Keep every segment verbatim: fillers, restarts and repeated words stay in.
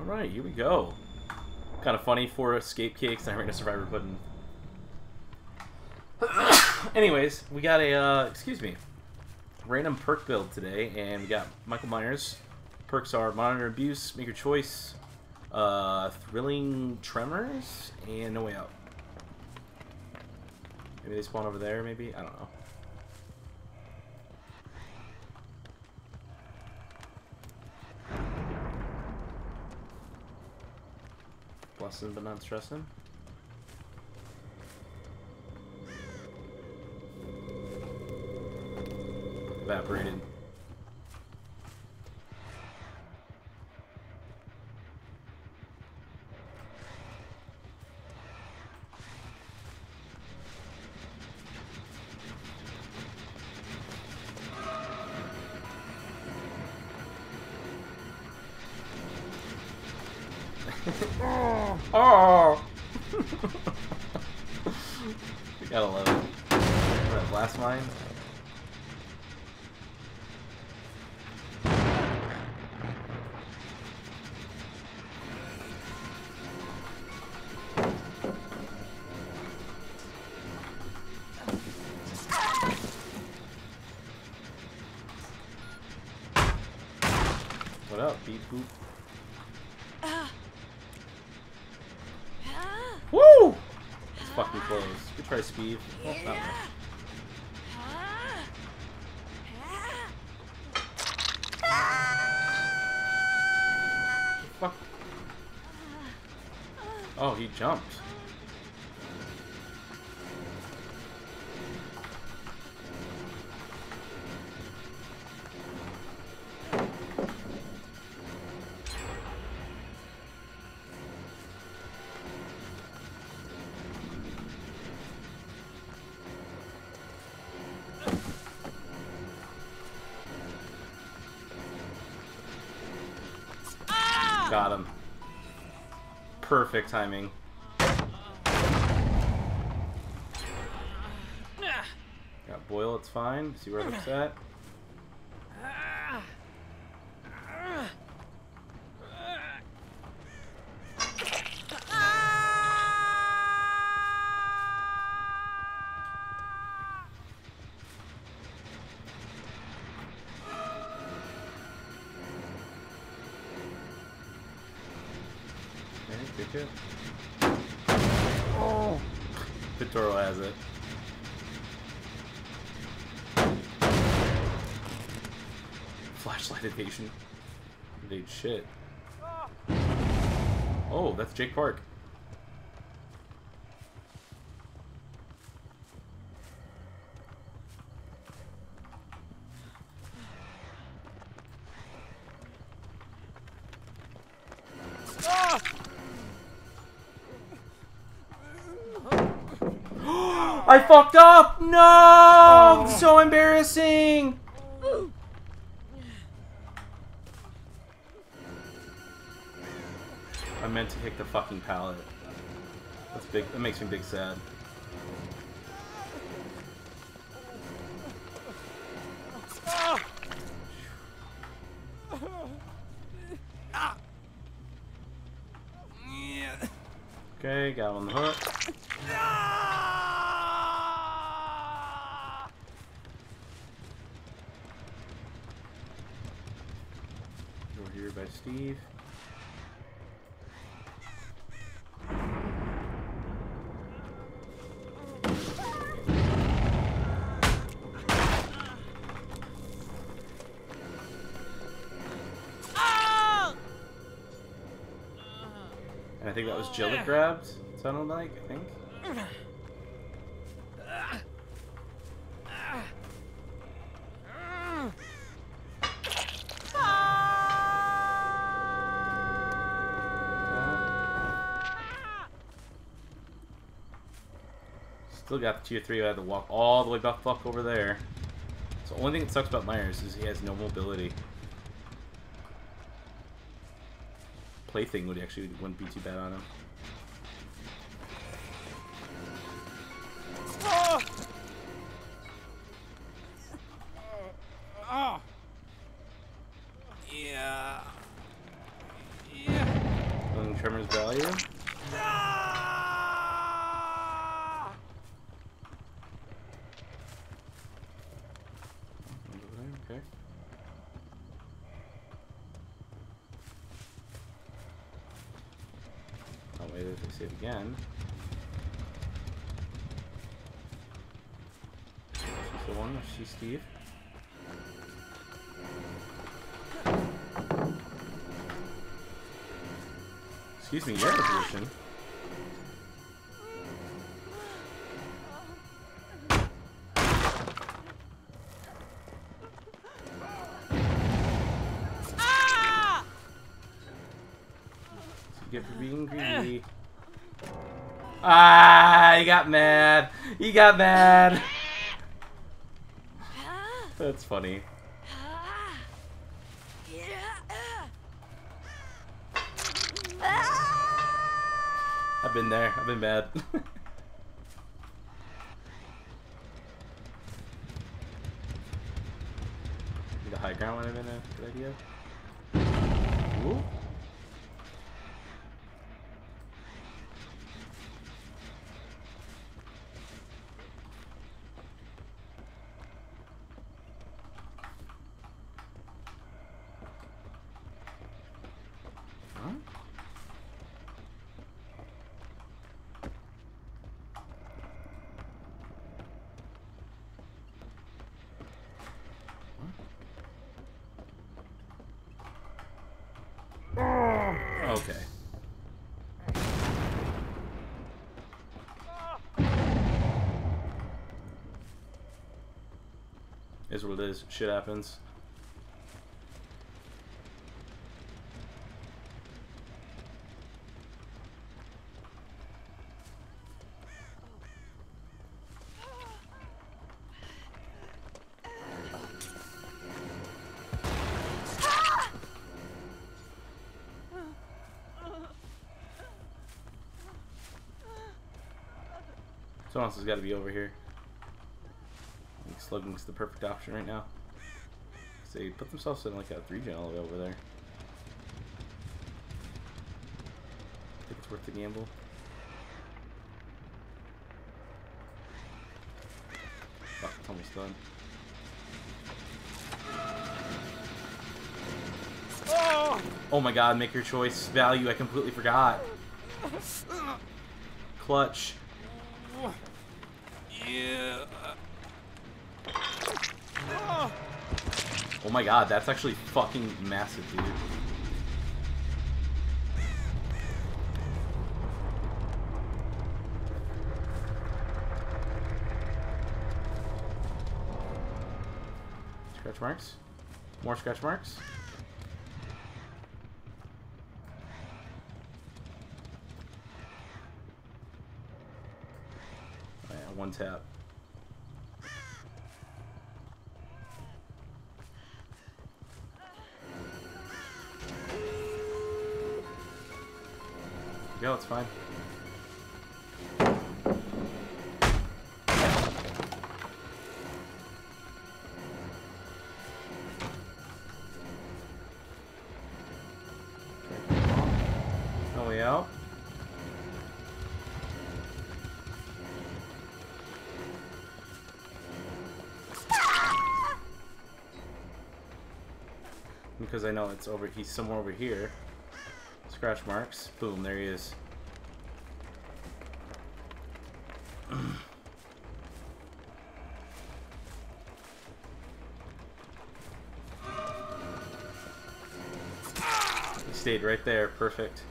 Alright, here we go. Kind of funny, four escape cakes and I ran a survivor pudding. Anyways, we got a, uh, excuse me, random perk build today, and we got Michael Myers. Perks are Monitor Abuse, Make Your Choice, uh, Thrilling Tremors, and No Way Out. Maybe they spawn over there, maybe? I don't know. Blessing but not stressing. Evaporated. Oh! Oh. You gotta love it. That blast mine. What up, beep boop? Woo! It's fucking close. Good try, Speed. Well, not much. Fuck. Oh, he jumped. Got him. Perfect timing. Got Boyle, it's fine. See where it looks at. Good. Oh, Pitoro has it. Flashlight addiction. Dude, shit. Oh, that's Jake Park. I fucked up! No! Oh. It's so embarrassing! Ooh. I meant to kick the fucking pallet. That's big. That makes me big sad. Ah. Ah. Yeah. Okay, got him on the hook. Ah. Here by Steve. Oh! And I think that was Jill that grabbed, it sounded like, I think. Still got the tier three, I had to walk all the way back fuck over there. So the only thing that sucks about Myers is he has no mobility. Plaything would actually wouldn't be too bad on him. Oh! Oh. Yeah. Yeah. Tremors value. Ah! Okay. Oh wait, there's a save again. She's the one, or she's Steve. Excuse me, you're in a position. Ah! You get for being greedy. Ah, he got mad. He got mad. That's funny. I've been there. I've been mad. The high ground would have been a good idea. Ooh. Okay. Is what it is. Shit happens. Someone else has got to be over here. I think slugging's the perfect option right now. So they put themselves in like a three gen all the way over there. I think it's worth the gamble. Fuck, it's almost done. Oh! Oh my god, make your choice. Value, I completely forgot. Clutch. Yeah. Oh my god, that's actually fucking massive, dude. Scratch marks? More scratch marks? One tap. Go, it's fine. No way out. Because I know it's over, he's somewhere over here. Scratch marks. Boom, there he is. He stayed right there, perfect.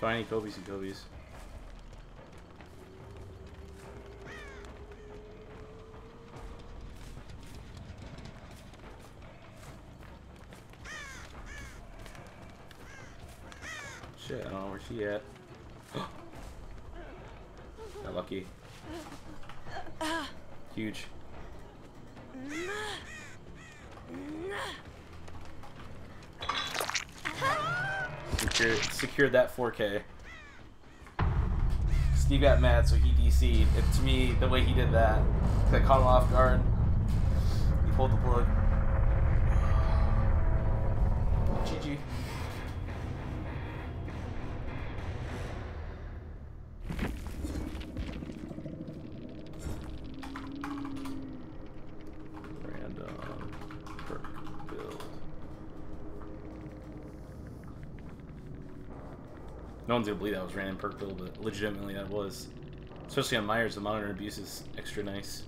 So I need Kobe's and Kobe's. Shit, I don't know where she at. Got lucky. Huge. secure, secured that four K. Steve got mad, so he D C'd. And to me, the way he did that, I caught him off guard. He pulled the plug. G G. No one's gonna believe that was random perk build, but legitimately that was. Especially on Myers, the Monitor Abuse is extra nice.